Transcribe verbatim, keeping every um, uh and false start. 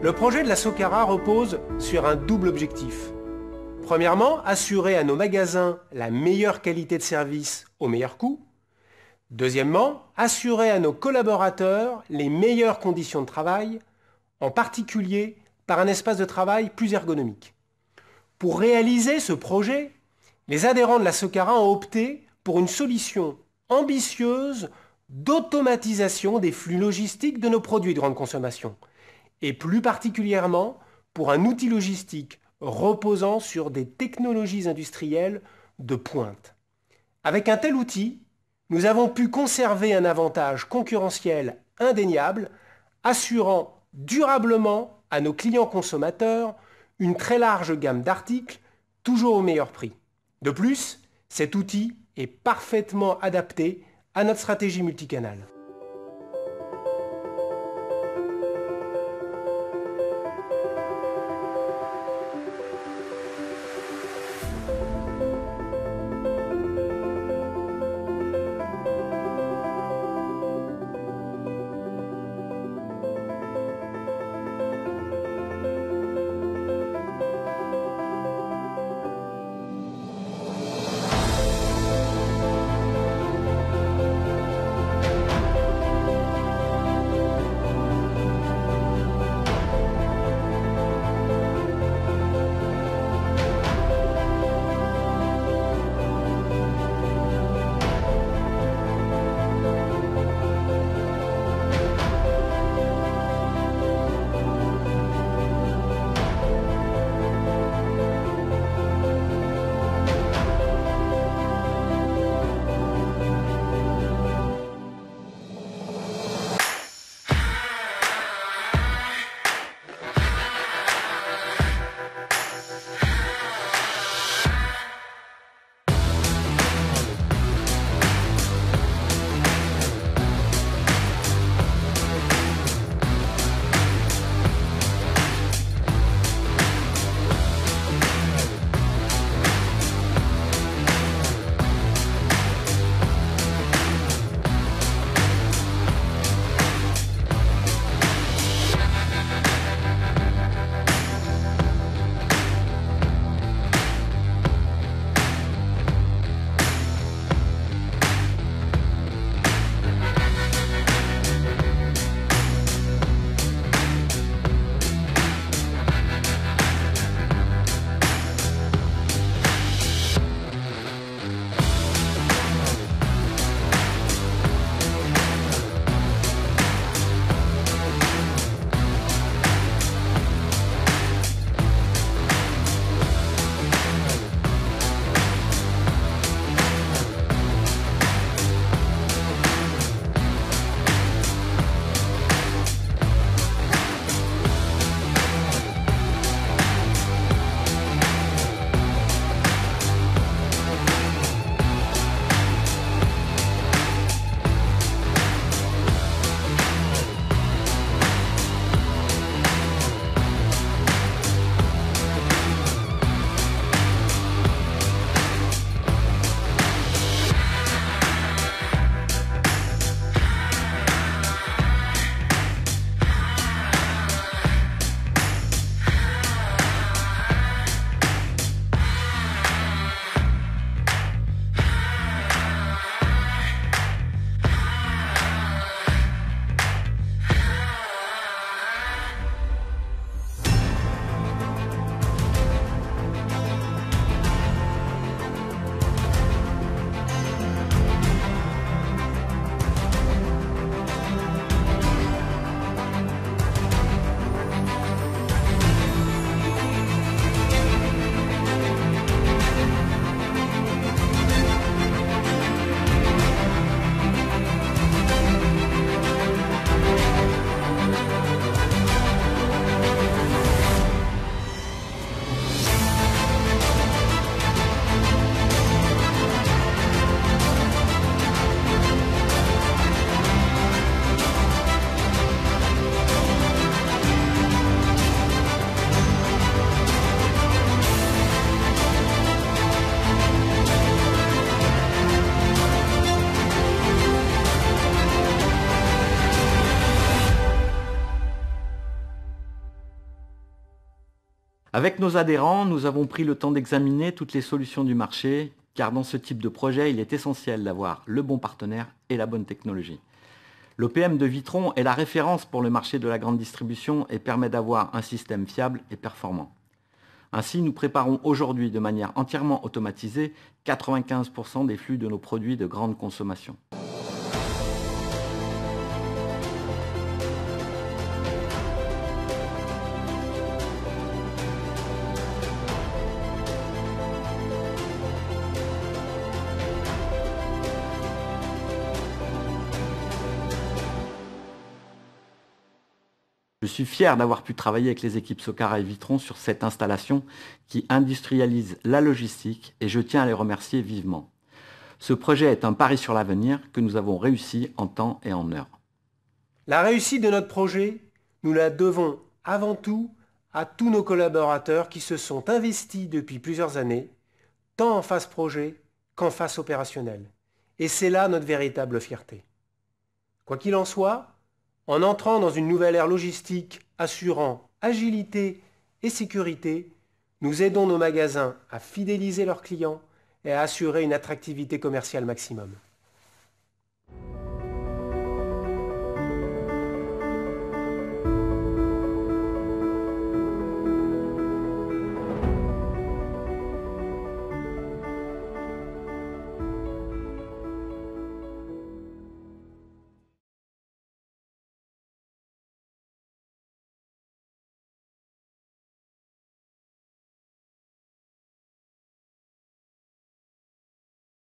Le projet de la Socara repose sur un double objectif. Premièrement, assurer à nos magasins la meilleure qualité de service au meilleur coût. Deuxièmement, assurer à nos collaborateurs les meilleures conditions de travail, en particulier par un espace de travail plus ergonomique. Pour réaliser ce projet, les adhérents de la Socara ont opté pour une solution ambitieuse d'automatisation des flux logistiques de nos produits de grande consommation, et plus particulièrement pour un outil logistique reposant sur des technologies industrielles de pointe. Avec un tel outil, nous avons pu conserver un avantage concurrentiel indéniable, assurant durablement à nos clients consommateurs une très large gamme d'articles, toujours au meilleur prix. De plus, cet outil est parfaitement adapté à notre stratégie multicanale. Avec nos adhérents, nous avons pris le temps d'examiner toutes les solutions du marché, car dans ce type de projet, il est essentiel d'avoir le bon partenaire et la bonne technologie. L'O P M de Witron est la référence pour le marché de la grande distribution et permet d'avoir un système fiable et performant. Ainsi, nous préparons aujourd'hui de manière entièrement automatisée quatre-vingt-quinze pour cent des flux de nos produits de grande consommation. Je suis fier d'avoir pu travailler avec les équipes Socara et Witron sur cette installation qui industrialise la logistique et je tiens à les remercier vivement. Ce projet est un pari sur l'avenir que nous avons réussi en temps et en heure. La réussite de notre projet, nous la devons avant tout à tous nos collaborateurs qui se sont investis depuis plusieurs années, tant en phase projet qu'en phase opérationnelle. Et c'est là notre véritable fierté. Quoi qu'il en soit, en entrant dans une nouvelle ère logistique assurant agilité et sécurité, nous aidons nos magasins à fidéliser leurs clients et à assurer une attractivité commerciale maximum.